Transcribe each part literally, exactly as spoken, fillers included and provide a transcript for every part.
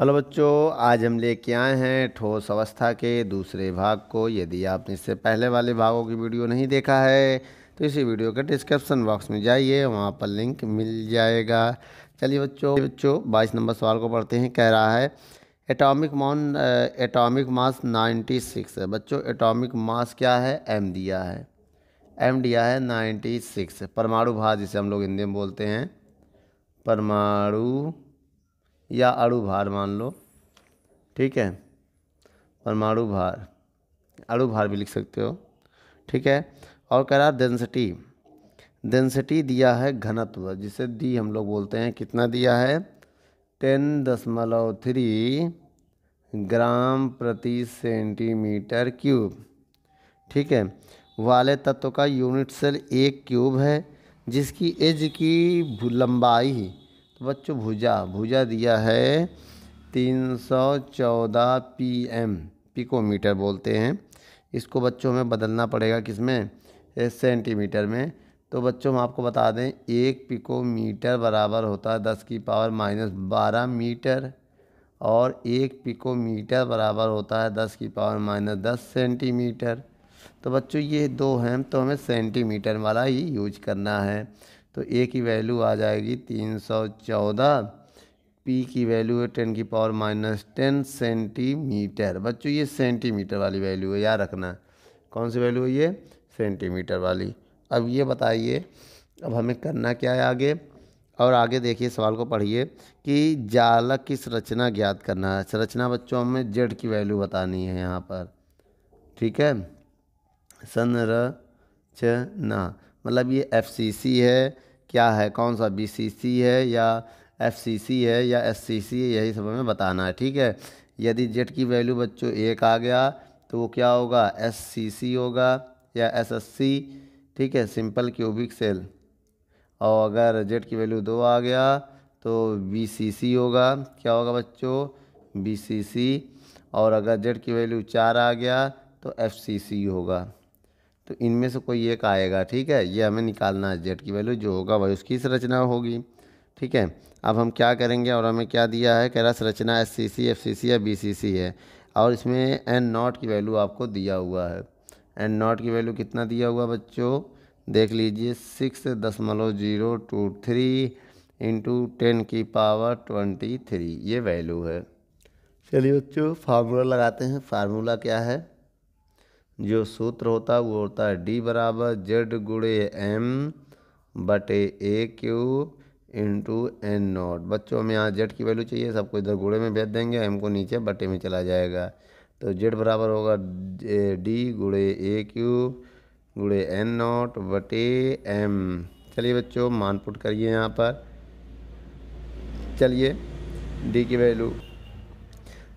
Hello बच्चों, आज हम लेके आए हैं ठोस अवस्था के दूसरे भाग को। यदि आपने इससे पहले वाले भागों की वीडियो नहीं देखा है तो इसी वीडियो के डिस्क्रिप्शन बॉक्स में जाइए, वहाँ पर लिंक मिल जाएगा। चलिए बच्चों बच्चों बाईस नंबर सवाल को पढ़ते हैं। कह रहा है एटॉमिक मॉन एटॉमिक मास छियानवे है। बच्चों एटॉमिक मास क्या है? एम दिया है, एम दिया है छियानवे। परमाणु भार जिसे हम लोग हिंदी में बोलते हैं परमाणु या अणु भार मान लो, ठीक है, परमाणु भार, अणु भार भी लिख सकते हो, ठीक है। और कह रहा डेंसिटी, डेंसिटी दिया है घनत्व, जिसे डी हम लोग बोलते हैं। कितना दिया है? टेन दशमलव थ्री ग्राम प्रति सेंटीमीटर क्यूब, ठीक है, वाले तत्व का यूनिट सेल एक क्यूब है जिसकी एज की लंबाई, बच्चों भुजा, भुजा दिया है तीन सौ चौदह पीएम, पिकोमीटर बोलते हैं इसको। बच्चों में बदलना पड़ेगा किसमें? सेंटीमीटर में। तो बच्चों हम आपको बता दें एक पिकोमीटर बराबर होता है दस की पावर माइनस बारह मीटर, और एक पिकोमीटर बराबर होता है दस की पावर माइनस दस सेंटीमीटर। तो बच्चों ये दो हैं, तो हमें सेंटीमीटर वाला ही यूज करना है। तो ए की वैल्यू आ जाएगी तीन सौ चौदह, पी की वैल्यू है टेन की पावर माइनस टेन सेंटीमीटर। बच्चों ये सेंटीमीटर वाली वैल्यू है, याद रखना। कौन सी वैल्यू है ये? सेंटीमीटर वाली। अब ये बताइए अब हमें करना क्या है आगे। और आगे देखिए सवाल को पढ़िए कि जालक की संरचना ज्ञात करना है। संरचना बच्चों हमें जेड की वैल्यू बतानी है यहाँ पर, ठीक है, संरचना मतलब ये एफसीसी है क्या है, कौन सा बीसीसी है या एफसीसी है या एससीसी है, यही सब हमें बताना है, ठीक है। यदि जेड की वैल्यू बच्चों एक आ गया तो वो क्या होगा? एससीसी होगा या एसएससी, ठीक है, सिंपल क्यूबिक सेल। और अगर जेड की वैल्यू दो आ गया तो बीसीसी होगा, क्या होगा बच्चों? बीसीसी। और अगर जेड की वैल्यू चार आ गया तो एफसीसी होगा। तो इनमें से कोई एक आएगा, ठीक है, ये हमें निकालना है। जेड की वैल्यू जो होगा वही उसकी संरचना होगी, ठीक है। अब हम क्या करेंगे और हमें क्या दिया है? कह रहा संरचना एस सी सी, एफ सी सी या बी सी सी है, और इसमें एन नॉट की वैल्यू आपको दिया हुआ है। एन नॉट की वैल्यू कितना दिया हुआ बच्चों? देख लीजिए सिक्स दशमलव zero two three into ten की पावर ट्वेंटी थ्री ये वैल्यू है। चलिए बच्चों फार्मूला लगाते हैं। फार्मूला क्या है? जो सूत्र होता है वो होता है डी बराबर जेड गुणे एम बटे A cube into N not. बच्चों हमें यहाँ जेड की वैल्यू चाहिए, सबको इधर गुणे में भेज देंगे, एम को नीचे बटे में चला जाएगा। तो जेड बराबर होगा डी गुणे ए क्यूब गुणे एन नॉट बटे एम। चलिए बच्चों मान पुट करिए यहाँ पर। चलिए डी की वैल्यू,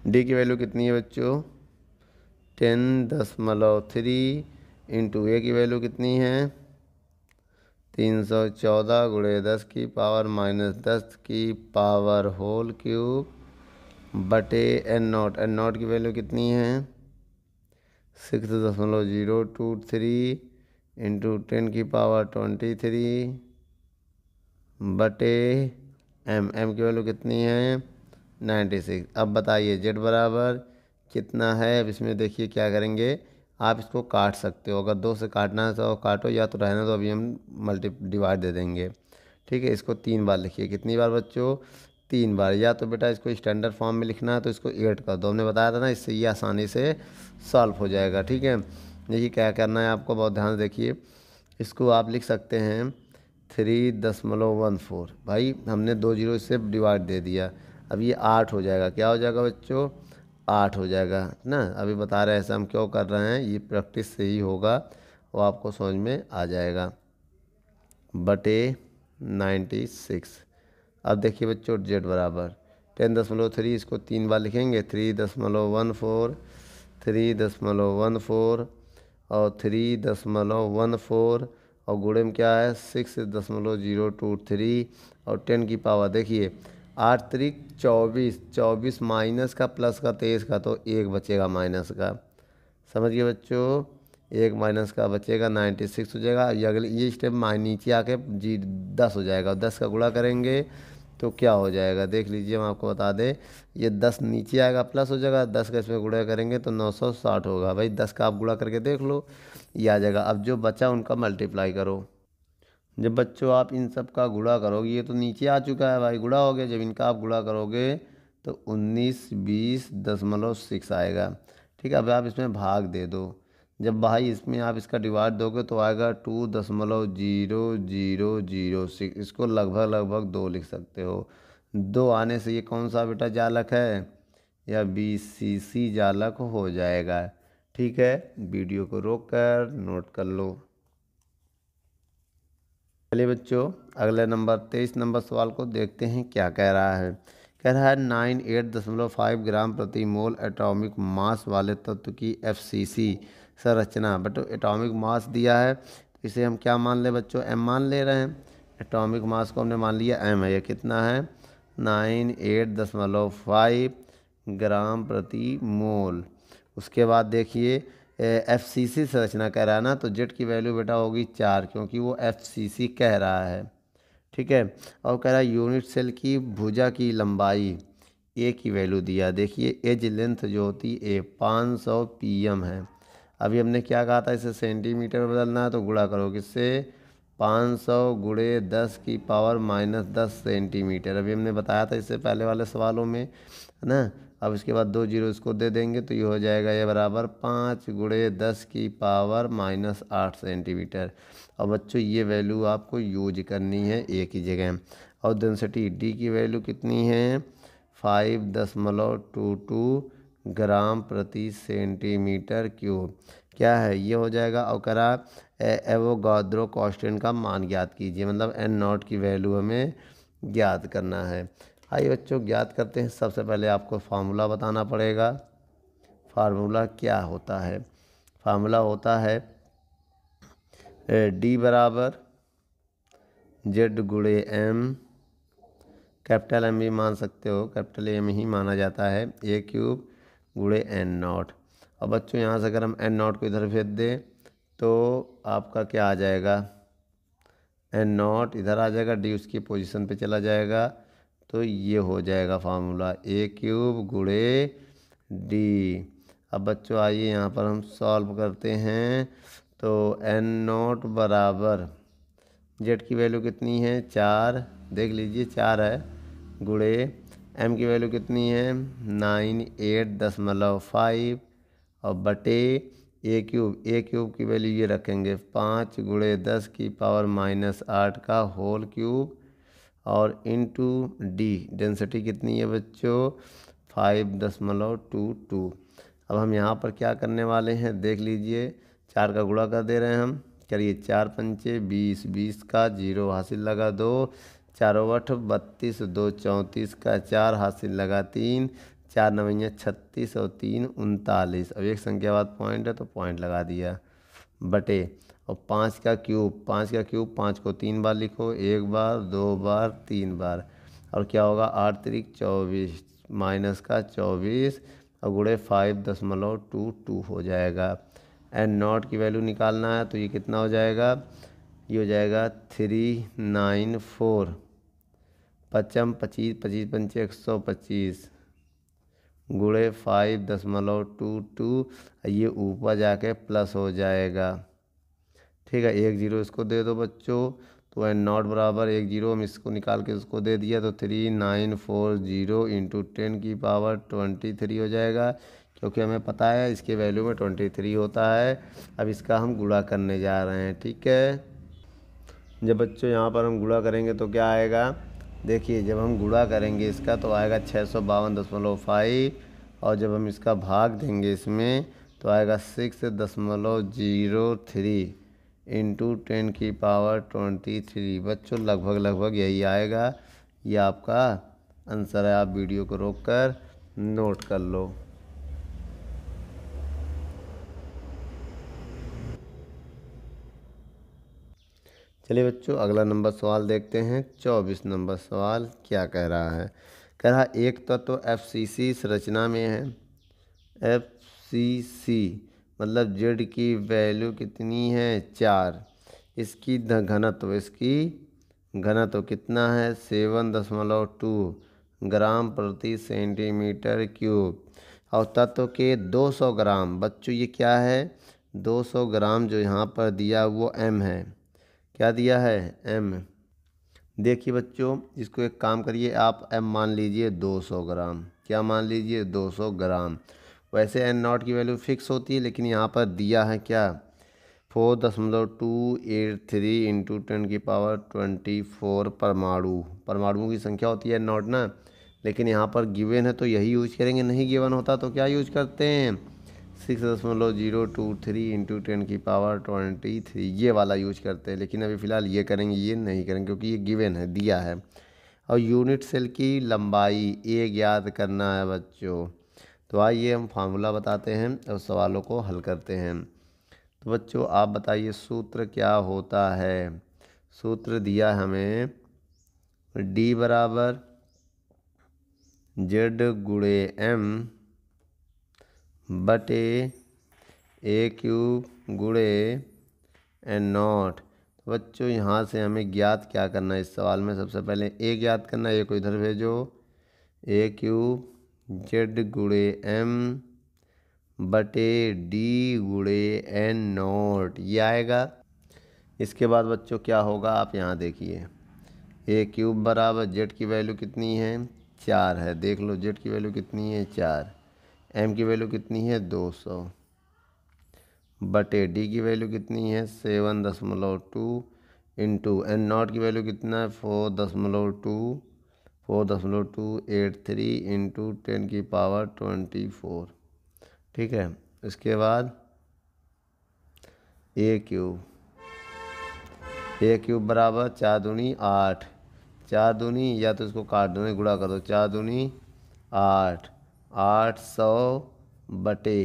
डी की वैल्यू कितनी है बच्चों? टेन दशमलव थ्री इंटू ए की वैल्यू कितनी है? तीन सौ चौदह गुणे दस की पावर माइनस दस की पावर होल क्यूब बटे एन नॉट। एन नॉट की वैल्यू कितनी है? सिक्स दशमलव zero two three into ten की पावर ट्वेंटी थ्री बटे एम। एम की वैल्यू कितनी है? Ninety six. अब बताइए जेड बराबर कितना है? अब इसमें देखिए क्या करेंगे, आप इसको काट सकते हो, अगर दो से काटना है तो काटो, या तो रहना तो अभी हम मल्टी डिवाइड दे देंगे, ठीक है। इसको तीन बार लिखिए। कितनी बार बच्चों? तीन बार। या तो बेटा इसको स्टैंडर्ड फॉर्म में लिखना है तो इसको एड कर दो, हमने बताया था ना, इससे ये आसानी से सॉल्व हो जाएगा, ठीक है। देखिए क्या करना है आपको, बहुत ध्यान से देखिए। इसको आप लिख सकते हैं थ्री दशमलव वन फोर, भाई हमने दो जीरो से डिवाइड दे दिया, अब ये आठ हो जाएगा। क्या हो जाएगा बच्चों? आठ हो जाएगा ना। अभी बता रहे हैं ऐसा हम क्यों कर रहे हैं, ये प्रैक्टिस से ही होगा, वो आपको समझ में आ जाएगा। बटे नाइन्टी सिक्स। अब देखिए बच्चों जेड बराबर टेन दशमलव थ्री, इसको तीन बार लिखेंगे थ्री दशमलव वन फोर, थ्री दशमलव वन फोर और थ्री दशमलव वन फोर, और गुणे में क्या है? सिक्स दशमलव जीरो टू थ्री और टेन की पावर, देखिए आठ त्रिक चौबीस, चौबीस माइनस का प्लस का तेईस का, तो एक बचेगा माइनस का, समझिए बच्चों, एक माइनस का बचेगा नाइन्टी सिक्स हो जाएगा। ये अगले ये स्टेप माइनस नीचे आके जी दस हो जाएगा, दस का गुणा करेंगे तो क्या हो जाएगा देख लीजिए। हम आपको बता दें ये दस नीचे आएगा प्लस हो जाएगा, दस का इसमें गुणा करेंगे तो नौ सौ साठ होगा। भाई दस का आप गुणा करके देख लो ये आ जाएगा। अब जो बचा उनका मल्टीप्लाई करो। जब बच्चों आप इन सब का गुणा करोगे, ये तो नीचे आ चुका है भाई गुणा हो गया, जब इनका आप गुणा करोगे तो उन्नीस बीस दशमलव सिक्स आएगा। ठीक है, अब आप इसमें भाग दे दो। जब भाई इसमें आप इसका डिवाइड दोगे तो आएगा टू दशमलव जीरो जीरो जीरो सिक्स। इसको लगभग लगभग दो लिख सकते हो। दो आने से ये कौन सा बेटा जालक है या बी सी सी जालक हो जाएगा। ठीक है, वीडियो को रोक कर नोट कर लो। चलिए बच्चों अगले नंबर तेईस नंबर सवाल को देखते हैं क्या कह रहा है। कह रहा है नाइन एट दशमलव फाइव ग्राम प्रति मोल एटॉमिक मास वाले तत्व की एफसीसी संरचना। बट एटॉमिक मास दिया है तो इसे हम क्या मान ले बच्चों, एम मान ले रहे हैं। एटॉमिक मास को हमने मान लिया एम है। ये कितना है नाइन एट दशमलव फाइव ग्राम प्रति मोल। उसके बाद देखिए एफ सी सी संरचना कह रहा है ना, तो जेड की वैल्यू बेटा होगी चार क्योंकि वो एफ सी सी कह रहा है। ठीक है, और कह रहा है यूनिट सेल की भुजा की लंबाई ए की वैल्यू दिया। देखिए एज लेंथ जो होती है ए पाँच सौ पी एम है। अभी हमने क्या कहा था इसे सेंटीमीटर में बदलना है तो गुणा करो किससे, पाँच सौ गुणे दस की पावर माइनस दस सेंटीमीटर। अभी हमने बताया था इससे पहले वाले सवालों में है ना। अब इसके बाद दो जीरो इसको दे देंगे तो ये हो जाएगा ये बराबर पाँच गुणे दस की पावर माइनस आठ सेंटीमीटर। और बच्चों ये वैल्यू आपको यूज करनी है ए की जगह। और डेंसिटी डी की वैल्यू कितनी है फाइव दशमलव टू टू ग्राम प्रति सेंटीमीटर क्यूब। क्या है ये हो जाएगा। और करा एवोगाद्रो कांस्टेंट का मान ज्ञात कीजिए, मतलब एन नॉट की वैल्यू हमें ज्ञात करना है। आइए बच्चों ज्ञात करते हैं। सबसे पहले आपको फार्मूला बताना पड़ेगा। फार्मूला क्या होता है, फार्मूला होता है डी बराबर जेड गुणे एम। कैपिटल एम भी मान सकते हो, कैपिटल एम ही माना जाता है। ए क्यूब गुणे एन नॉट। और बच्चों यहाँ से अगर हम एन नॉट को इधर भेज दें तो आपका क्या आ जाएगा, एन नॉट इधर आ जाएगा, डी उसकी पोजीशन पे चला जाएगा। तो ये हो जाएगा फार्मूला ए क्यूब गुणे डी। अब बच्चों आइए यहाँ पर हम सॉल्व करते हैं। तो एन नॉट बराबर जेड की वैल्यू कितनी है चार, देख लीजिए चार है, गुणे एम की वैल्यू कितनी है नाइन एट दशमलव फाइव और बटे ए क्यूब। ए क्यूब की वैल्यू ये रखेंगे पाँच गुणे दस की पावर माइनस आठ का होल क्यूब और इनटू डी। डेंसिटी कितनी है बच्चों फाइव दशमलव टू टू। अब हम यहाँ पर क्या करने वाले हैं देख लीजिए, चार का गुणा कर दे रहे हैं हम। करिए चार पंचे बीस, बीस का जीरो हासिल लगा दो, चारों अठ बत्तीस, दो चौंतीस का चार हासिल लगा तीन, चार नवैया छत्तीस और तीन उनतालीस। अब एक संख्या बाद पॉइंट है तो पॉइंट लगा दिया बटे। और पाँच का क्यूब, पाँच का क्यूब, पाँच को तीन बार लिखो, एक बार दो बार तीन बार। और क्या होगा आठ तरीक चौबीस माइनस का चौबीस और गुणे फाइव दशमलव टू टू हो जाएगा। एंड नॉट की वैल्यू निकालना है तो ये कितना हो जाएगा, ये हो जाएगा थ्री नाइन फोर, पचम पच्चीस, पच्चीस पंचे एक सौ पच्चीस गुणे फाइव दशमलव टू टू। ये ऊपर जाके प्लस हो जाएगा। ठीक है, एक जीरो इसको दे दो बच्चों तो एन नॉट बराबर एक जीरो हम इसको निकाल के उसको दे दिया तो three nine four zero into ten की पावर ट्वेंटी थ्री हो जाएगा क्योंकि हमें पता है इसके वैल्यू में ट्वेंटी थ्री होता है। अब इसका हम गुणा करने जा रहे हैं। ठीक है, जब बच्चों यहाँ पर हम गुणा करेंगे तो क्या आएगा, देखिए जब हम गुणा करेंगे इसका तो आएगा छः सौ बावन दशमलव फाइव और जब हम इसका भाग देंगे इसमें तो आएगा सिक्स दशमलव जीरो थ्री इंटू टेन की पावर ट्वेंटी थ्री। बच्चों लगभग लगभग यही आएगा। ये आपका आंसर है। आप वीडियो को रोककर नोट कर लो। चलिए बच्चों अगला नंबर सवाल देखते हैं। चौबीस नंबर सवाल क्या कह रहा है, कह रहा एक तत्व तो एफ सी सी संरचना में है। एफ सी सी मतलब जेड की वैल्यू कितनी है चार, इसकी घनत्व इसकी घनत्व कितना है, सेवन दशमलव टू ग्राम प्रति सेंटीमीटर क्यूब। और तत्व के दो सौ ग्राम, बच्चों ये क्या है, दो सौ ग्राम जो यहाँ पर दिया वो एम है। क्या दिया है, एम। देखिए बच्चों, इसको एक काम करिए, आप एम मान लीजिए दो सौ ग्राम। क्या मान लीजिए, दो सौ ग्राम। वैसे एन नॉट की वैल्यू फिक्स होती है, लेकिन यहाँ पर दिया है क्या, फोर दशमलव two eight three into ten की पावर ट्वेंटी फोर परमाणु। परमाणुओं की संख्या होती है एन नॉट ना, लेकिन यहाँ पर गिवन है तो यही यूज करेंगे, नहीं गिवन होता तो क्या यूज करते हैं, सिक्स दशमलव zero two three into ten की पावर ट्वेंटी थ्री, ये वाला यूज करते हैं। लेकिन अभी फ़िलहाल ये करेंगे, ये नहीं करेंगे क्योंकि ये गिवन है, दिया है। और यूनिट सेल की लंबाई ये ज्ञात करना है बच्चों। तो आइए हम फार्मूला बताते हैं और सवालों को हल करते हैं। तो बच्चों आप बताइए सूत्र क्या होता है। सूत्र दिया हमें डी बराबर जेड गुणे एम बटे ए क्यूब गुणे एन नॉट। तो बच्चों यहाँ से हमें ज्ञात क्या करना है इस सवाल में, सबसे पहले ए ज्ञात करना है। ए को इधर भेजो, ए क्यूब जेड गुणे एम बटे डी गुणे एन नॉट, ये आएगा। इसके बाद बच्चों क्या होगा, आप यहाँ देखिए, ए क्यूब बराबर जेड की वैल्यू कितनी है, चार है। देख लो जेड की वैल्यू कितनी है, चार। एम की वैल्यू कितनी है, दो सौ बटे डी की वैल्यू कितनी है, सेवन दशमलव टू इंटू एन नॉट की वैल्यू कितना है, फोर दशमलव टू फोर दशमलव two eight three into ten की पावर ट्वेंटी फोर, ठीक है। इसके बाद ए क्यूब, ए क्यूब बराबर चार दूनी आठ, चार दूनी या तो इसको काट दो, गुणा कर दो, चार दूनी आठ, आठ सौ बटे,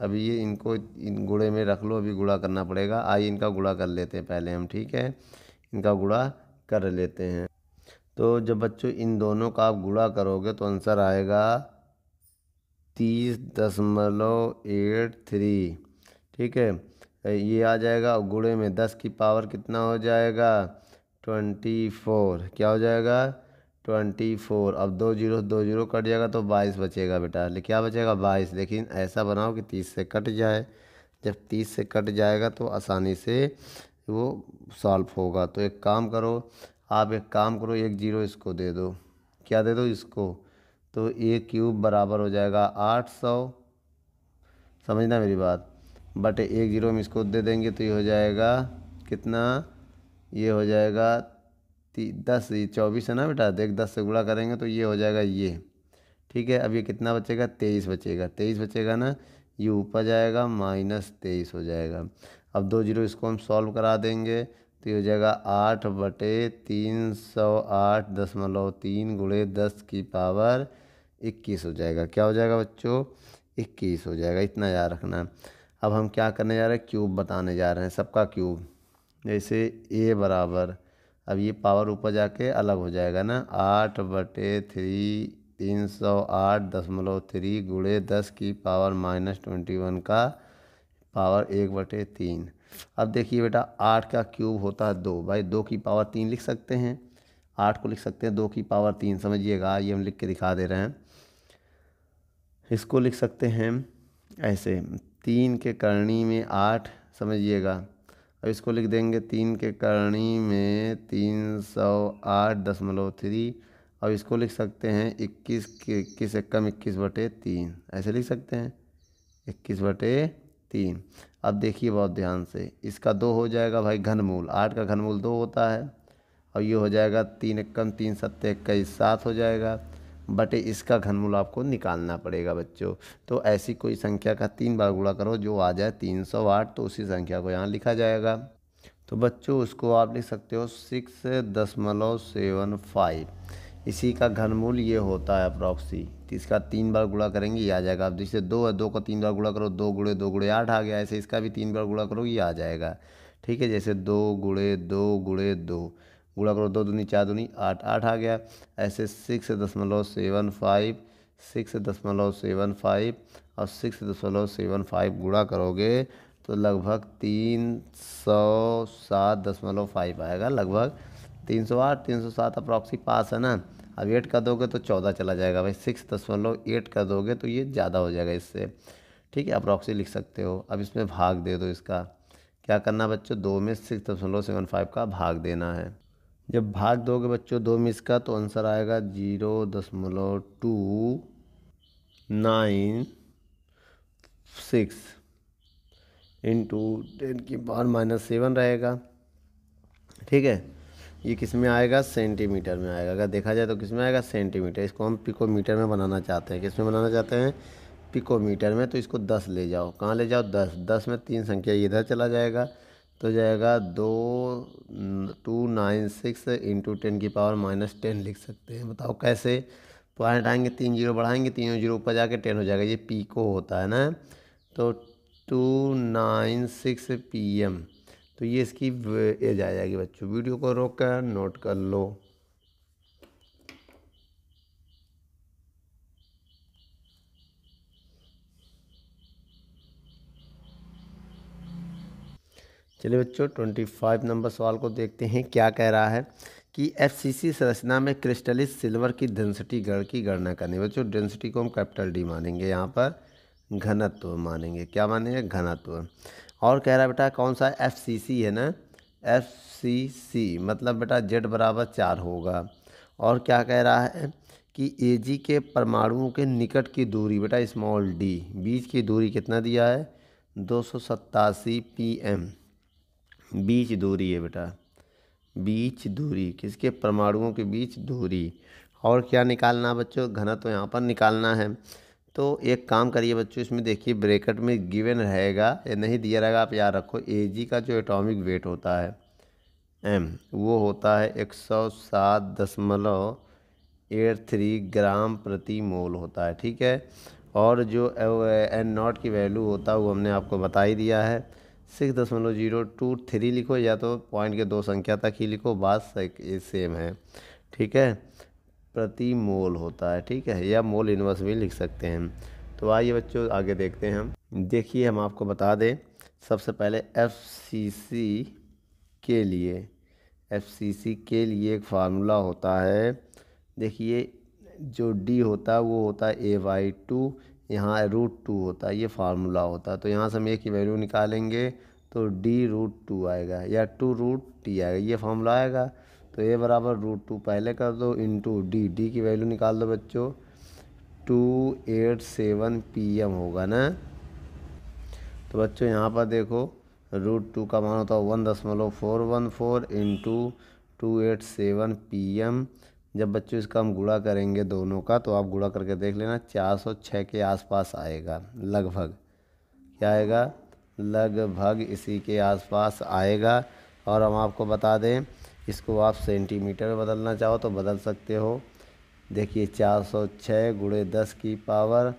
अभी ये इनको इन गुणे में रख लो, अभी गुणा करना पड़ेगा। आइए इनका गुणा कर लेते हैं पहले हम, ठीक है, इनका गुणा कर लेते हैं। तो जब बच्चों इन दोनों का आप गुणा करोगे तो आंसर आएगा तीस दशमलव एट थ्री, ठीक है, ये आ जाएगा। और गुणे में दस की पावर कितना हो जाएगा, ट्वेंटी फोर। क्या हो जाएगा, ट्वेंटी फोर। अब दो जीरो दो जीरो कट जाएगा तो बाईस बचेगा बेटा, ले क्या बचेगा, बाईस। लेकिन ऐसा बनाओ कि तीस से कट जाए, जब तीस से कट जाएगा तो आसानी से वो सॉल्व होगा। तो एक काम करो, आप एक काम करो, एक जीरो इसको दे दो, क्या दे दो, इसको। तो ए क्यूब बराबर हो जाएगा आठ सौ, समझना मेरी बात, बटे एक जीरो में इसको दे देंगे तो ये हो जाएगा कितना, ये हो जाएगा ती दस, ये चौबीस है ना बेटा, देख दस से गुणा करेंगे तो ये हो जाएगा ये, ठीक है। अब ये कितना बचेगा, तेईस बचेगा, तेईस बचेगा ना, ये ऊपर जाएगा माइनस तेईस हो जाएगा। अब दो जीरो इसको हम सॉल्व करा देंगे तो ये हो जाएगा आठ बटे तीन सौ आठ दशमलव तीन गुणे दस की पावर इक्कीस हो जाएगा। क्या हो जाएगा बच्चों, इक्कीस हो जाएगा, इतना याद रखना। अब हम क्या करने जा रहे हैं, क्यूब बताने जा रहे हैं, सबका क्यूब। जैसे ए बराबर, अब ये पावर ऊपर जाके अलग हो जाएगा ना, आठ बटे थ्री तीन सौ आठ दशमलव थ्री गुणे दस की पावर माइनस ट्वेंटी वन का पावर एक बटे तीन। अब देखिए बेटा, आठ का क्यूब होता है दो, भाई दो की पावर तीन लिख सकते हैं, आठ को लिख सकते हैं दो की पावर तीन, समझिएगा, ये हम लिख के दिखा दे रहे हैं। इसको लिख सकते हैं ऐसे, तीन के करणी में आठ, समझिएगा। अब इसको लिख देंगे तीन के करणी में तीन सौ आठ दशमलव थ्री। अब इसको लिख सकते हैं इक्कीस के, इक्कीस एकम इक्कीस बटे तीन, ऐसे लिख सकते हैं, इक्कीस बटे तीन। अब देखिए बहुत ध्यान से, इसका दो हो जाएगा भाई घनमूल, आठ का घनमूल दो होता है। और ये हो जाएगा तीन एकम तीन सत्ते इक्कीस, सात हो जाएगा, बटे इसका घनमूल आपको निकालना पड़ेगा बच्चों। तो ऐसी कोई संख्या का तीन बार गुणा करो, जो आ जाए तीन सौ आठ, तो उसी संख्या को यहाँ लिखा जाएगा। तो बच्चों उसको आप लिख सकते हो सिक्स दशमलव सेवन फाइव, इसी का घनमूल ये होता है अप्रॉक्सी। इसका तीन बार गुणा करेंगे ये आ जाएगा। अब जैसे दो है, दो को तीन बार गुणा करो, दो गुणे दो गुणे आठ आ गया, ऐसे इसका भी तीन बार गुणा करो ये आ जाएगा, ठीक है। जैसे दो गुणे दो गुणे दो, गुणा करो, दो दूनी चार दूनी आठ, आठ आ गया, ऐसे सिक्स दशमलव सेवन फाइव, सिक्स दशमलव सेवन फाइव और सिक्स दशमलव सेवन फाइव गुणा करोगे तो लगभग तीन सौ सात दशमलव फाइव आएगा, लगभग तीन सौ आठ तीन सौ सात अप्रॉक्सी पास है ना। अब एट कर दोगे तो चौदह चला जाएगा भाई, सिक्स दशमलव एट कर दोगे तो ये ज़्यादा हो जाएगा इससे, ठीक है। अप्रॉक्सी लिख सकते हो। अब इसमें भाग दे दो, इसका क्या करना बच्चों, दो में सिक्स दशमलव सेवन फाइव का भाग देना है। जब भाग दोगे बच्चों दो में इसका तो आंसर आएगा जीरो दशमलव two nine six into ten की पावर माइनस सेवन रहेगा, ठीक है। ये किस में आएगा, सेंटीमीटर में आएगा। अगर देखा जाए तो किस में आएगा, सेंटीमीटर। इसको हम पिकोमीटर में बनाना चाहते हैं। किस में बनाना चाहते हैं, पिकोमीटर में। तो इसको दस ले जाओ, कहाँ ले जाओ, दस। दस में तीन संख्या इधर चला जाएगा तो जाएगा दो two nine six into ten की पावर माइनस टेन लिख सकते हैं। बताओ कैसे, पॉइंट आएंगे, तीन जीरो बढ़ाएंगे, तीनों जीरो ऊपर जाके टेन हो जाएगा। ये पीको होता है ना, तो two nine six P M, तो ये इसकी एज आ जाएगी बच्चों। वीडियो को रोक कर नोट कर लो। चलिए बच्चों ट्वेंटी फाइव नंबर सवाल को देखते हैं। क्या कह रहा है कि एफसीसी संरचना में क्रिस्टलिक सिल्वर की डेंसिटी गण की गणना करनी है। बच्चों डेंसिटी को हम कैपिटल डी मानेंगे, यहाँ पर घनत्व मानेंगे। क्या मानेंगे, घनत्व। और कह रहा है बेटा कौन सा एफसीसी है ना, एफसीसी मतलब बेटा जेड बराबर चार होगा। और क्या कह रहा है कि एजी के परमाणुओं के निकट की दूरी बेटा स्मॉल डी, बीच की दूरी कितना दिया है, दो सौ सत्तासी पी एम बीच दूरी है बेटा, बीच दूरी किसके, परमाणुओं के बीच दूरी। और क्या निकालना बच्चों, घनत्व यहाँ पर निकालना है। तो एक काम करिए बच्चों, इसमें देखिए ब्रैकेट में गिवन रहेगा या नहीं दिया रहेगा, आप याद रखो। एजी का जो एटॉमिक वेट होता है एम, वो होता है एक सौ सात दशमलव एट थ्री ग्राम प्रति मोल होता है, ठीक है। और जो एन नॉट की वैल्यू होता है वो हमने आपको बता ही दिया है, सिक्स दशमलव जीरो टू थ्री लिखो या तो पॉइंट के दो संख्या तक ही लिखो, बात सेम है, ठीक है। प्रति मोल होता है, ठीक है, या मोल इनवर्स भी लिख सकते हैं। तो आइए बच्चों आगे देखते हैं हम। देखिए हम आपको बता दें सबसे पहले एफसीसी के लिए, एफसीसी के लिए एक फार्मूला होता है। देखिए जो डी होता है वो होता है ए वाई टू, यहाँ रूट टू होता है, ये फार्मूला होता है। तो यहाँ से हम एक ही वैल्यू निकालेंगे तो डी रूट टू आएगा या टू रूट टी आएगा, ये फार्मूला आएगा। तो ए बराबर रूट टू पहले कर दो इंटू डी, डी की वैल्यू निकाल दो बच्चों, two eight seven P M होगा ना। तो बच्चों यहाँ पर देखो रूट टू का मान होता है वन दशमलव four one four into two eight seven P M. जब बच्चों इसका हम गुणा करेंगे दोनों का तो आप गुणा करके देख लेना, चार सौ छः के आसपास आएगा लगभग, क्या आएगा, लगभग इसी के आसपास आएगा। और हम आपको बता दें इसको आप सेंटीमीटर में बदलना चाहो तो बदल सकते हो। देखिए चार सौ छः गुणे दस की पावर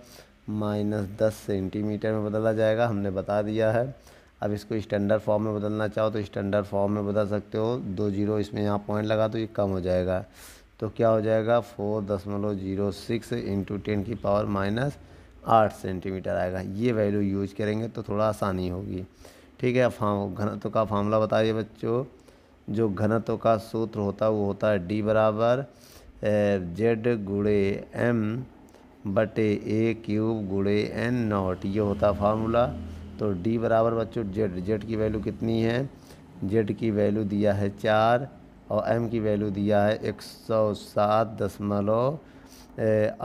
माइनस दस सेंटीमीटर में बदला जाएगा, हमने बता दिया है। अब इसको स्टैंडर्ड फॉर्म में बदलना चाहो तो स्टैंडर्ड फॉर्म में बदल सकते हो, दो जीरो इसमें यहाँ पॉइंट लगा तो ये कम हो जाएगा, तो क्या हो जाएगा, फोर दशमलव जीरो सिक्स इंटू टेन की पावर माइनस आठ सेंटीमीटर आएगा। ये वैल्यू यूज करेंगे तो थोड़ा आसानी होगी, ठीक है। अब हाँ घनत्व का फार्मूला बताइए बच्चों। जो घनत्व का सूत्र होता है वो होता है डी बराबर जेड गुणे एम बटे ए क्यूब गुणे एन नॉट, ये होता है फार्मूला। तो डी बराबर बच्चों जेड, जेड की वैल्यू कितनी है, जेड की वैल्यू दिया है चार और m की वैल्यू दिया है एक सौ सात दशमलव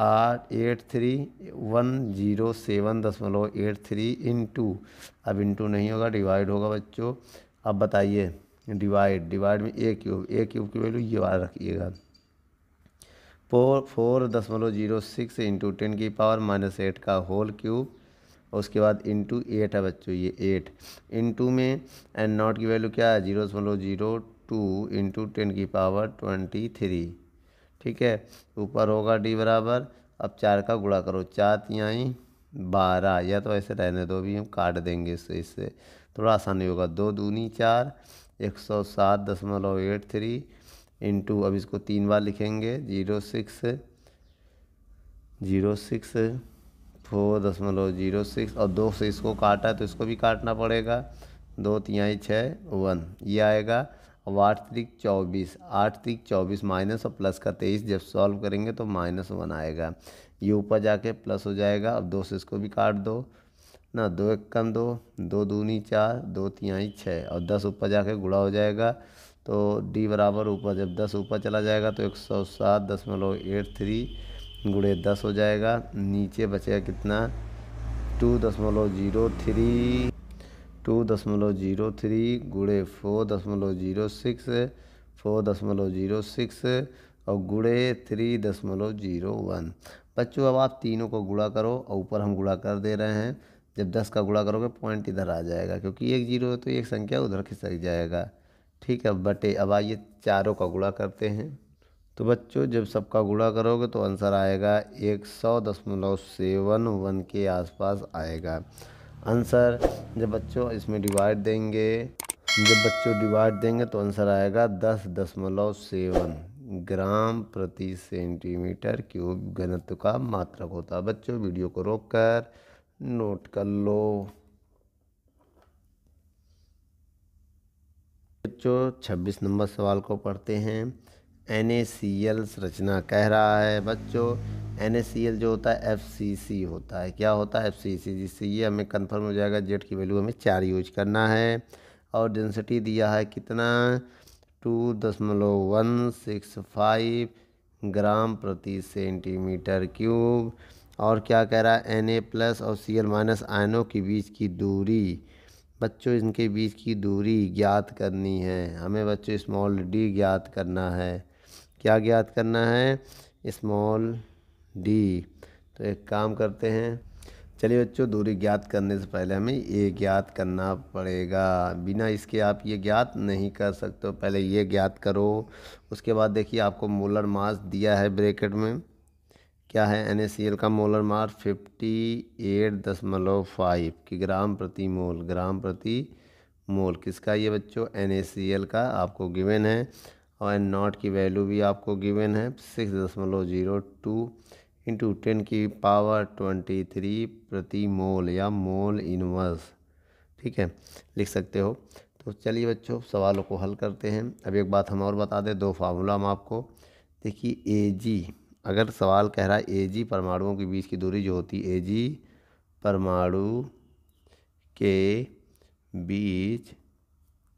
आठ eight three one zero seven दशमलव एट थ्री इंटू, अब इंटू नहीं होगा डिवाइड होगा बच्चों। अब बताइए डिवाइड, डिवाइड में ए क्यूब, ए क्यूब की वैल्यू ये वाला रखिएगा फोर फोर दशमलव जीरो सिक्स इंटू टेन की पावर माइनस एट का होल क्यूब, उसके बाद इंटू एट है बच्चों, ये एट इंटू में एन नॉट की वैल्यू क्या है, जीरो दशमलव जीरो टू इंटू टेन की पावर ट्वेंटी थ्री, ठीक है। ऊपर होगा डी बराबर, अब चार का गुणा करो, चार तिहाई बारह, या तो ऐसे रहने दो, भी हम काट देंगे इससे, इससे थोड़ा आसानी होगा। दो दूनी चार, एक सौ सात दशमलव एट थ्री इंटू, अब इसको तीन बार लिखेंगे, zero six zero six four दशमलव जीरो सिक्स, और दो से इसको काटा है तो इसको भी काटना पड़ेगा, दो तिहाई छः वन, ये आएगा। और आठ त्रिक चौबीस, आठ त्रिक चौबीस माइनस और प्लस का तेईस, जब सॉल्व करेंगे तो माइनस वन आएगा, ये ऊपर जाके प्लस हो जाएगा। अब दो से इसको भी काट दो ना, दो एक कम दो, दो दूनी चार, दो तिहाई छः, और दस ऊपर जाके गुणा हो जाएगा तो डी बराबर ऊपर, जब दस ऊपर चला जाएगा तो एक सौ सात दशमलव एट थ्री गुणे दस हो जाएगा। नीचे बचेगा कितना, टू दशमलव जीरो थ्री, टू दशमलव जीरो थ्री गुणे फोर दशमलव जीरो सिक्स, फोर दशमलव जीरो सिक्स और गुणे थ्री दशमलव जीरो वन। बच्चों अब आप तीनों को गुणा करो, और ऊपर हम गुणा कर दे रहे हैं, जब दस का गुणा करोगे पॉइंट इधर आ जाएगा, क्योंकि एक जीरो है तो एक संख्या उधर खिसक जाएगा। ठीक है बटे, अब आइए चारों का गुणा करते हैं। तो बच्चों जब सबका गुणा करोगे तो आंसर आएगा एक सौ दशमलव सेवन वन के आसपास आएगा आंसर। जब बच्चों इसमें डिवाइड देंगे, जब बच्चों डिवाइड देंगे तो आंसर आएगा दस दशमलव सेवन ग्राम प्रति सेंटीमीटर क्यूब घनत्व का मात्रक होता है। बच्चों वीडियो को रोककर नोट कर लो। बच्चों छब्बीस नंबर सवाल को पढ़ते हैं। एन ए सी एल रचना कह रहा है। बच्चों एन ए सी एल जो होता है एफ सी सी होता है, क्या होता है एफ सी सी, जिससे ये हमें कंफर्म हो जाएगा जेड की वैल्यू हमें चार यूज करना है। और डेंसिटी दिया है कितना, टू दशमलव वन सिक्स फाइव ग्राम प्रति सेंटीमीटर क्यूब। और क्या कह रहा है, Na प्लस और Cl माइनस आयनों के बीच की दूरी, बच्चों इनके बीच की दूरी ज्ञात करनी है हमें। बच्चों स्मॉल डी ज्ञात करना है, क्या ज्ञात करना है, स्मॉल डी। तो एक काम करते हैं, चलिए बच्चों दूरी ज्ञात करने से पहले हमें ये ज्ञात करना पड़ेगा, बिना इसके आप ये ज्ञात नहीं कर सकते हो। पहले ये ज्ञात करो, उसके बाद देखिए आपको मोलर मास दिया है ब्रैकेट में, क्या है एन ए सी एल का मोलर मास फिफ्टी एट दशमलव फाइव किग्राम प्रति मोल, ग्राम प्रति मोल किसका ये बच्चों एन ए सी एल का आपको गिवन है। और एन नॉट की वैल्यू भी आपको गिवन है सिक्स दशमलव जीरो टू इंटू टेन की पावर ट्वेंटी थ्री प्रति मोल या मोल इनवर्स, ठीक है लिख सकते हो। तो चलिए बच्चों सवालों को हल करते हैं। अब एक बात हम और बता दें, दो फार्मूला हम आपको देखिए, ए जी, अगर सवाल कह रहा है ए जी परमाणुओं के बीच की दूरी जो होती है, ए जी परमाणु के बीच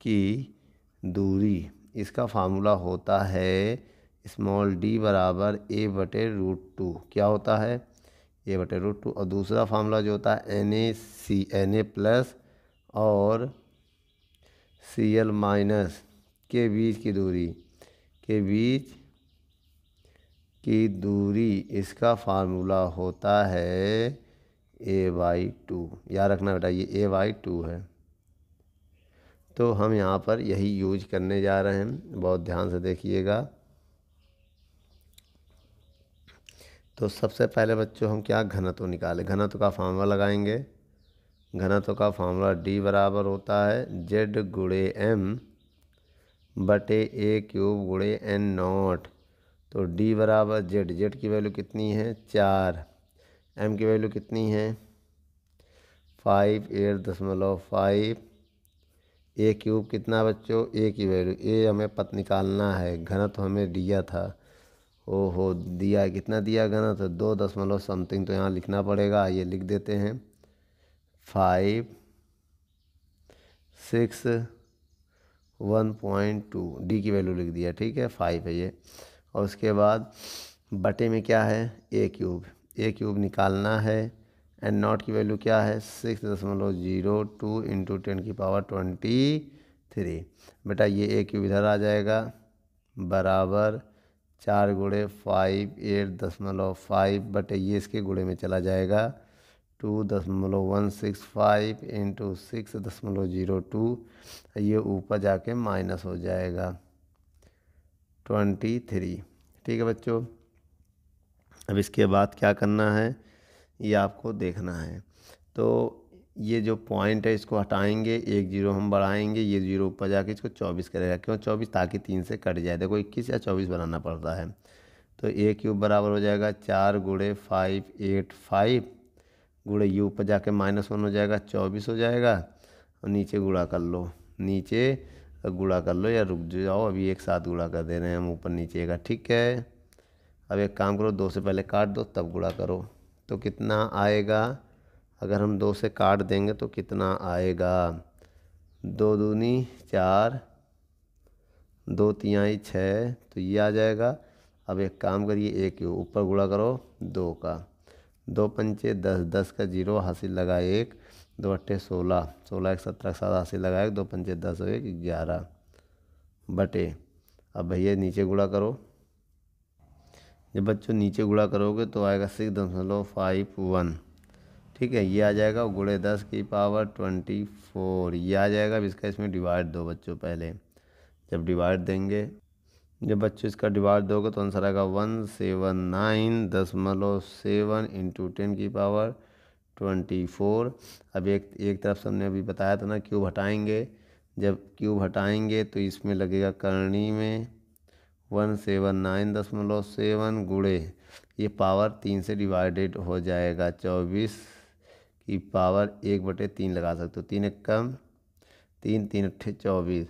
की दूरी, इसका फार्मूला होता है स्मॉल डी बराबर ए बटे रूट टू, क्या होता है ए बटे रूट टू। और दूसरा फार्मूला जो होता है N A C N A plus और सी एल माइनस के बीच की दूरी, के बीच की दूरी, इसका फार्मूला होता है ए बाई टू, याद रखना बेटा ये ए बाई टू है। तो हम यहाँ पर यही यूज करने जा रहे हैं, बहुत ध्यान से देखिएगा। तो सबसे पहले बच्चों हम क्या घनत्व निकालें, घनत्व का फार्मूला लगाएंगे। घनत्व का फार्मूला डी बराबर होता है जेड गुणे एम बटे ए क्यूब गुणे एन नॉट। तो डी बराबर जेड, जेड की वैल्यू कितनी है चार, एम की वैल्यू कितनी है फाइव एट दशमलव फाइव, ए क्यूब कितना बच्चों ए की वैल्यू, ए हमें पता निकालना है, घनत्व हमें दिया था, ओहो दिया है कितना दिया घनत्व तो दो दशमलव समथिंग, तो यहाँ लिखना पड़ेगा, ये लिख देते हैं five six one point two, D की वैल्यू लिख दिया, ठीक है फाइव है ये। और उसके बाद बटे में क्या है ए क्यूब, ए क्यूब निकालना है, एंड नॉट की वैल्यू क्या है सिक्स दशमलव जीरो टू इंटू टेन की पावर ट्वेंटी थ्री, बेटा ये ए क्यूब इधर आ जाएगा बराबर चार गुणे फाइव एट दशमलव फाइव बटे ये इसके गुणे में चला जाएगा टू दशमलव one six five into six दशमलव जीरो टू, ये ऊपर जाके माइनस हो जाएगा ट्वेंटी थ्री, ठीक है बच्चों। अब इसके बाद क्या करना है ये आपको देखना है, तो ये जो पॉइंट है इसको हटाएंगे, एक जीरो हम बढ़ाएंगे, ये जीरो ऊपर जाके इसको चौबीस करेगा, क्यों चौबीस, ताकि तीन से कट जाए, देखो इक्कीस या चौबीस बनाना पड़ता है। तो ए क्यूब बराबर हो जाएगा चार गुणे फाइव एट फाइव गुणे ये ऊपर जाके माइनस वन हो जाएगा चौबीस हो जाएगा, और नीचे गुणा कर लो, नीचे गुणा कर लो या रुक जाओ, अभी एक साथ गुणा कर दे रहे हैं हम ऊपर नीचे का। ठीक है, अब एक काम करो दो से पहले काट दो तब गुणा करो। तो कितना आएगा अगर हम दो से काट देंगे तो कितना आएगा? दो दूनी चार, दो तिहाई छः, तो ये आ जाएगा। अब एक काम करिए एक के ऊपर गुणा करो दो का, दो पंचे दस, दस का जीरो हासिल लगा एक, दो अट्ठे सोलह, सोलह एक सत्रह के साथ हासिल लगा एक, दो पंचे दस हो एक ग्यारह बटे। अब भैया नीचे गुणा करो, जब बच्चों नीचे गुणा करोगे तो आएगा सिक्स दशमलव फाइव वन। ठीक है, ये आ जाएगा गुणे दस की पावर ट्वेंटी फोर ये आ जाएगा। अब इसका इसमें डिवाइड दो बच्चों, पहले जब डिवाइड देंगे, जब बच्चों इसका डिवाइड दोगे तो आंसर आएगा वन सेवन नाइन दशमलव सेवन इंटू टेन की पावर ट्वेंटी फोर। अब एक एक तरफ से हमने अभी बताया था ना क्यूब हटाएंगे, जब क्यूब हटाएंगे तो इसमें लगेगा करणी में वन सेवन नाइन दशमलव सेवन गुणे ये पावर तीन से डिवाइडेड हो जाएगा चौबीस की पावर एक बटे तीन लगा सकते हो, तीन एक कम तीन, तीन अट्ठे चौबीस।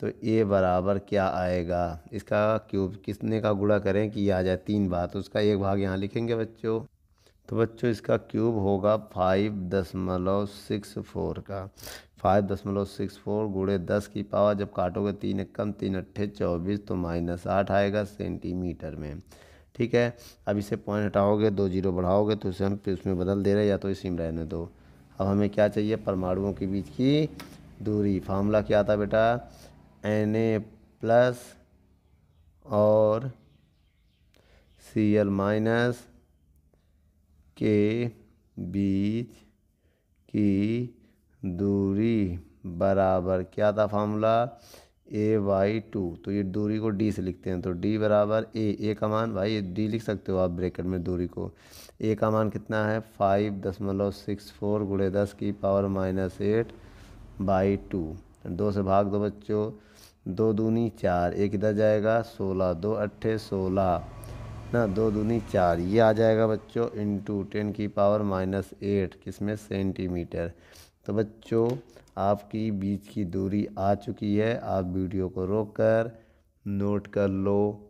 तो ये बराबर क्या आएगा? इसका क्यूब किसने का गुणा करें कि ये आ जाए तीन बार, तो उसका एक भाग यहाँ लिखेंगे बच्चों। तो बच्चों इसका क्यूब होगा फाइव दशमलव सिक्स फोर का, फाइव दशमलव सिक्स फोर गुणे दस की पावर जब काटोगे तीन एक कम तीन अट्ठे चौबीस तो माइनस आठ आएगा सेंटीमीटर में। ठीक है, अब इसे पॉइंट हटाओगे दो जीरो बढ़ाओगे तो इसे हम उसमें बदल दे रहे हैं या तो इसी में रहने दो। अब हमें क्या चाहिए? परमाणुओं के बीच की दूरी। फार्मूला क्या था बेटा? एन ए प्लस और सी एल माइनस के बीच की दूरी बराबर क्या था फार्मूला? A Y to. तो ये दूरी को डी से लिखते हैं, तो डी बराबर ए, ए का मान भाई डी लिख सकते हो आप ब्रैकेट में दूरी को। ए का मान कितना है? फाइव दशमलव सिक्स फोर गुणे दस की power minus eight by two, दो से भाग दो बच्चों, दो दूनी चार, एक इधर जाएगा सोलह, दो अट्ठे सोलह ना, दो दूनी चार ये आ जाएगा बच्चों, इंटू टेन की पावर माइनस एट किसमें? सेंटीमीटर। तो बच्चों आपकी बीच की दूरी आ चुकी है, आप वीडियो को रोककर नोट कर लो।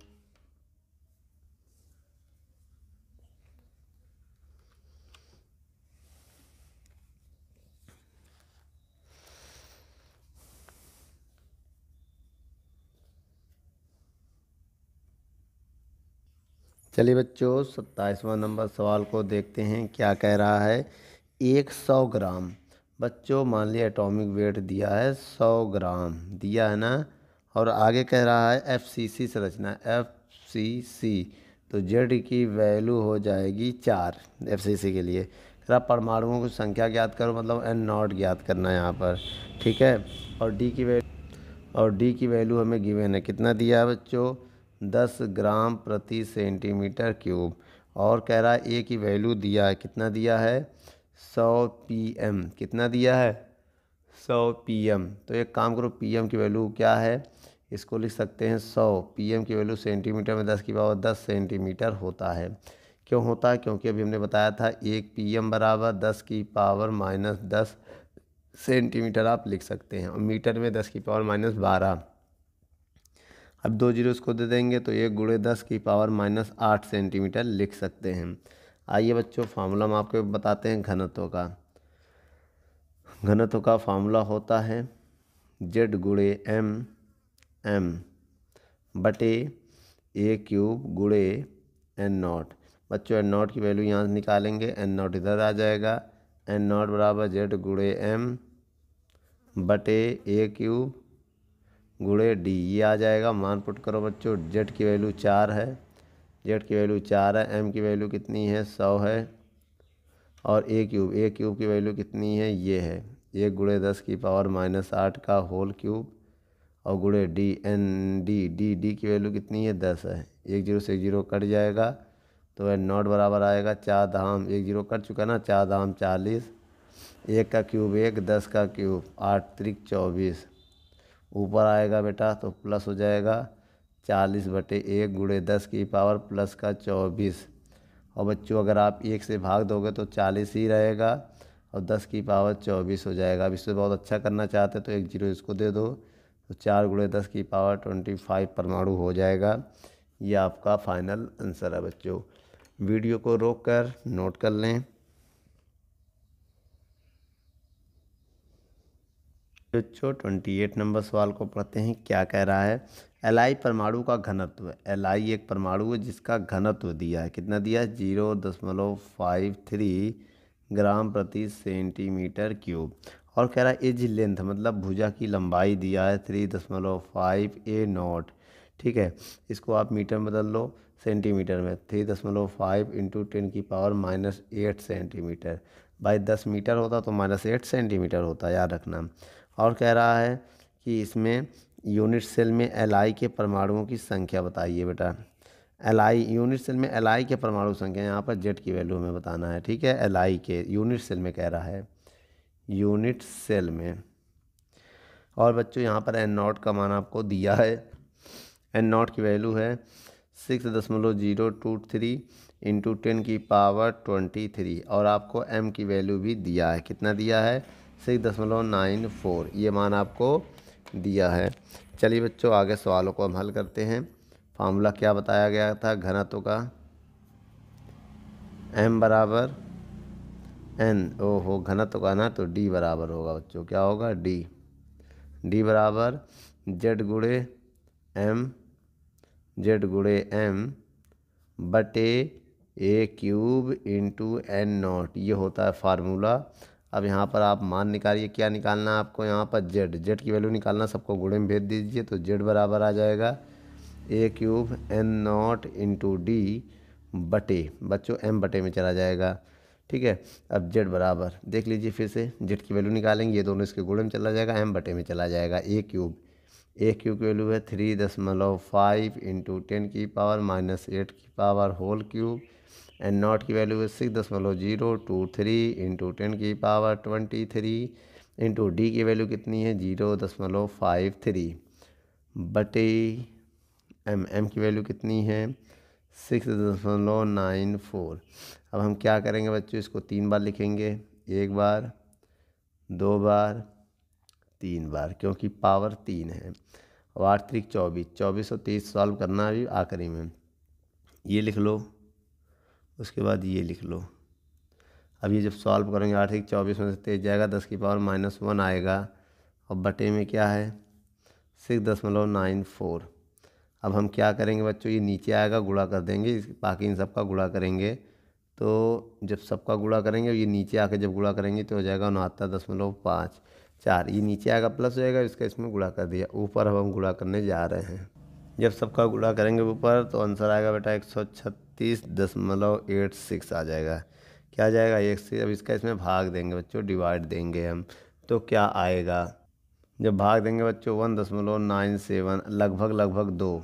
चलिए बच्चों सत्ताईसवां नंबर सवाल को देखते हैं क्या कह रहा है। एक सौ ग्राम बच्चों मान लिया एटॉमिक वेट दिया है सौ ग्राम दिया है ना, और आगे कह रहा है एफ सी सी संरचना एफ सी सी, तो जेड की वैल्यू हो जाएगी चार एफ सी सी के लिए। फिर आप परमाणुओं की संख्या ज्ञात करो, मतलब एन नॉट ज्ञात करना है यहाँ पर। ठीक है, और डी की वैल्यू और डी की वैल्यू हमें गिवन है, कितना दिया है बच्चों? दस ग्राम प्रति सेंटीमीटर क्यूब। और कह रहा है ए की वैल्यू दिया है, कितना दिया है? सौ पीएम, कितना दिया है? सौ पीएम। तो एक काम करो पीएम की वैल्यू क्या है इसको लिख सकते हैं सौ, पीएम की वैल्यू सेंटीमीटर में दस की पावर दस सेंटीमीटर होता है। क्यों होता है? क्योंकि अभी हमने बताया था एक पीएम बराबर दस की पावर माइनस दस सेंटीमीटर आप लिख सकते हैं, और मीटर में दस की पावर माइनस बारह। अब दो जीरो इसको दे देंगे तो एक गुणे दस की पावर माइनस आठ सेंटीमीटर लिख सकते हैं। आइए बच्चों फार्मूला हम आपको बताते हैं घनत्व का। घनत्व का फार्मूला होता है जेड गुणे एम एम बटे ए क्यूब गुणे एन नॉट। बच्चों एन नॉट की वैल्यू यहाँ से निकालेंगे, एन नॉट इधर आ जाएगा, एन नॉट बराबर जेड गुणे एम बटे ए क्यूब गुणे डी ये आ जाएगा। मान पुट करो बच्चों, जेड की वैल्यू चार है, जेड की वैल्यू चार है, एम की वैल्यू कितनी है? सौ है, और ए क्यूब ए क्यूब की वैल्यू कितनी है? ये है एक गुणे दस की पावर माइनस आठ का होल क्यूब, और गुणे D N D D D की वैल्यू कितनी है? दस है, एक जीरो से एक जीरो कट जाएगा तो एन नॉट बराबर आएगा चार धाम, एक जीरो कट चुका ना, चार धाम चालीस, एक का क्यूब एक, दस का क्यूब आठ, त्रिक चौबीस। ऊपर आएगा बेटा तो प्लस हो जाएगा चालीस बटे एक गुणे दस की पावर प्लस का चौबीस, और बच्चों अगर आप एक से भाग दोगे तो चालीस ही रहेगा और दस की पावर चौबीस हो जाएगा। अब इससे बहुत अच्छा करना चाहते तो एक जीरो इसको दे दो तो चार गुणे दस की पावर ट्वेंटी फाइव परमाणु हो जाएगा। ये आपका फाइनल आंसर है बच्चों। वीडियो को रोककर नोट कर लें। बच्चों ट्वेंटी एट नंबर सवाल को पढ़ते हैं। क्या कह रहा है? एलआई परमाणु का घनत्व। एलआई एक परमाणु है जिसका घनत्व दिया है। कितना दिया है? जीरो दशमलव फाइव थ्री ग्राम प्रति सेंटीमीटर क्यूब। और कह रहा है एज लेंथ मतलब भुजा की लंबाई दिया है थ्री दशमलव फाइव ए नॉट। ठीक है, इसको आप मीटर में बदल लो सेंटीमीटर में। थ्री दशमलव फाइव इंटू टेन की पावर माइनस एट सेंटीमीटर। भाई दस मीटर होता तो माइनस एट सेंटीमीटर होता, याद रखना। और कह रहा है कि इसमें यूनिट सेल में एलआई के परमाणुओं की संख्या बताइए बेटा। एलआई यूनिट सेल में एलआई के परमाणु संख्या यहाँ पर जेड की वैल्यू हमें बताना है। ठीक है, एलआई के यूनिट सेल में कह रहा है यूनिट सेल में। और बच्चों यहाँ पर एन नॉट का मान आपको दिया है। एन नॉट की वैल्यू है सिक्स दशमलव zero two three into ten की पावर ट्वेंटी थ्री। और आपको एम की वैल्यू भी दिया है। कितना दिया है? सिक्स दशमलव नाइन फोर। ये मान आपको दिया है। चलिए बच्चों आगे सवालों को हम हल करते हैं। फार्मूला क्या बताया गया था घनत्व का? एम बराबर एन। ओ हो घनत्व का ना, तो डी बराबर होगा बच्चों। क्या होगा? डी। डी बराबर जेड गुणे एम जेड गुणे एम बटे A cube into N not. ये होता है फार्मूला। अब यहाँ पर आप मान निकालिए। क्या निकालना है आपको यहाँ पर? जेड। जेड की वैल्यू निकालना, सबको गुणे में भेज दीजिए। तो जेड बराबर आ जाएगा A cube N nought into D बटे, बच्चों एम बटे में चला जाएगा। ठीक है, अब जेड बराबर देख लीजिए फिर से। जेड की वैल्यू निकालेंगे, ये दोनों इसके गुणे में चला जाएगा, एम बटे में चला जाएगा ए क्यूब। ए क्यूब की वैल्यू है थ्री दशमलव फाइव इंटू टेन की पावर माइनस एट की power whole cube. N not की वैल्यू है सिक्स दशमलव zero two three into ten की power twenty three into D की वैल्यू कितनी है? जीरो दशमलव फाइव थ्री बटे एम। एम की वैल्यू कितनी है? सिक्स दशमलव नाइन फोर। अब हम क्या करेंगे बच्चों? इसको तीन बार लिखेंगे, एक बार, दो बार, तीन बार, क्योंकि पावर तीन है। और आठ तरीक चौबीस, चौबीस और तेईस सॉल्व करना है आखिरी में। ये लिख लो, उसके बाद ये लिख लो। अब ये जब सॉल्व करेंगे आठ तरीक चौबीस में से तेईस जाएगा, दस की पावर माइनस वन आएगा। और बटे में क्या है? सिक्स दशमलव नाइन फोर। अब हम क्या करेंगे बच्चों? ये नीचे आएगा, गुणा कर देंगे, बाकी इन सबका गुणा करेंगे। तो जब सबका गुणा करेंगे, ये नीचे आके जब गुणा करेंगे तो हो जाएगा उनहत्तर दशमलव पाँच चार। ये नीचे आएगा प्लस हो जाएगा, इसका इसमें गुणा कर दिया। ऊपर हम गुणा करने जा रहे हैं। जब सबका गुणा करेंगे ऊपर तो आंसर आएगा बेटा एक सौ छत्तीस दशमलव एट सिक्स आ जाएगा। क्या आ जाएगा? एक से। अब इसका इसमें भाग देंगे बच्चों, डिवाइड देंगे हम, तो क्या आएगा? जब भाग देंगे बच्चों वन दशमलव नाइन सेवन, लगभग लगभग दो,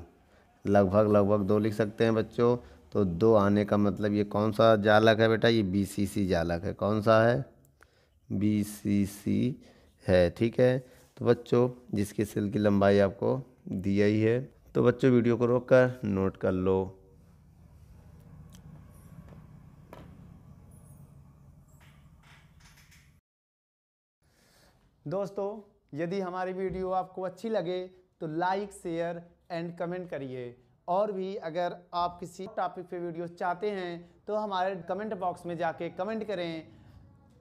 लगभग लगभग दो लिख सकते हैं बच्चों। तो दो आने का मतलब ये कौन सा जालक है बेटा? ये बी सी सी जालक है। कौन सा है? बी सी सी है। ठीक है, तो बच्चों जिसकी सेल की लंबाई आपको दी आई है, तो बच्चों वीडियो को रोककर नोट कर लो। दोस्तों यदि हमारी वीडियो आपको अच्छी लगे तो लाइक, शेयर एंड कमेंट करिए। और भी अगर आप किसी टॉपिक पे वीडियो चाहते हैं तो हमारे कमेंट बॉक्स में जाके कमेंट करें,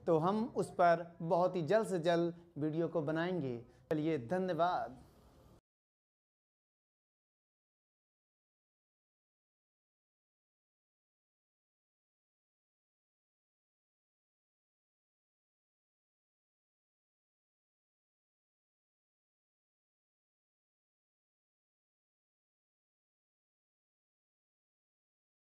तो हम उस पर बहुत ही जल्द से जल्द वीडियो को बनाएंगे। चलिए धन्यवाद।